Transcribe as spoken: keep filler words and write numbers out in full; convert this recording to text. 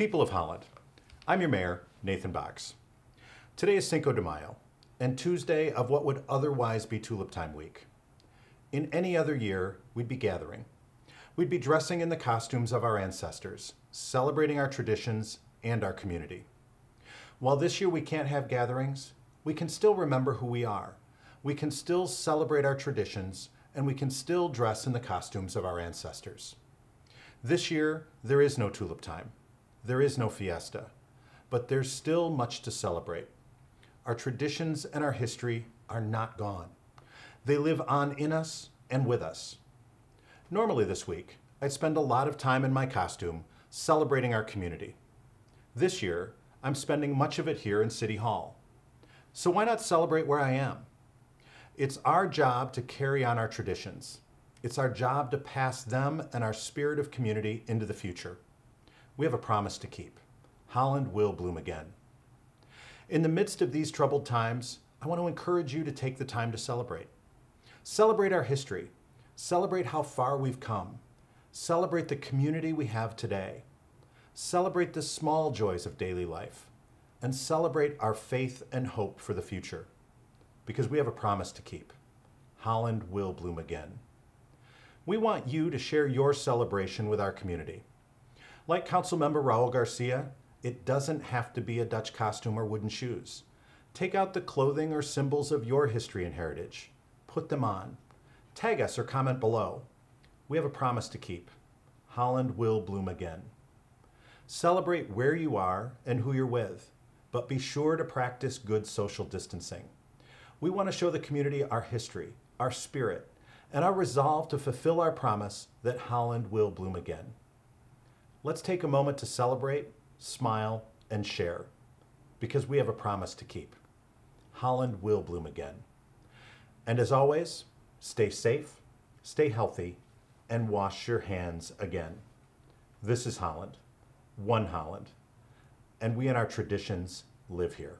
People of Holland, I'm your mayor, Nathan Bocks. Today is Cinco de Mayo, and Tuesday of what would otherwise be Tulip Time week. In any other year, we'd be gathering. We'd be dressing in the costumes of our ancestors, celebrating our traditions and our community. While this year we can't have gatherings, we can still remember who we are. We can still celebrate our traditions, and we can still dress in the costumes of our ancestors. This year, there is no Tulip Time. There is no fiesta, but there's still much to celebrate. Our traditions and our history are not gone. They live on in us and with us. Normally this week, I'd spend a lot of time in my costume celebrating our community. This year, I'm spending much of it here in City Hall. So why not celebrate where I am? It's our job to carry on our traditions. It's our job to pass them and our spirit of community into the future. We have a promise to keep. Holland will bloom again. In the midst of these troubled times, I want to encourage you to take the time to celebrate. Celebrate our history. Celebrate how far we've come. Celebrate the community we have today. Celebrate the small joys of daily life. And celebrate our faith and hope for the future. Because we have a promise to keep. Holland will bloom again. We want you to share your celebration with our community. Like Councilmember Raul Garcia, it doesn't have to be a Dutch costume or wooden shoes. Take out the clothing or symbols of your history and heritage. Put them on. Tag us or comment below. We have a promise to keep. Holland will bloom again. Celebrate where you are and who you're with, but be sure to practice good social distancing. We want to show the community our history, our spirit, and our resolve to fulfill our promise that Holland will bloom again. Let's take a moment to celebrate, smile, and share, because we have a promise to keep. Holland will bloom again. And as always, stay safe, stay healthy, and wash your hands again. This is Holland, one Holland, and we and our traditions live here.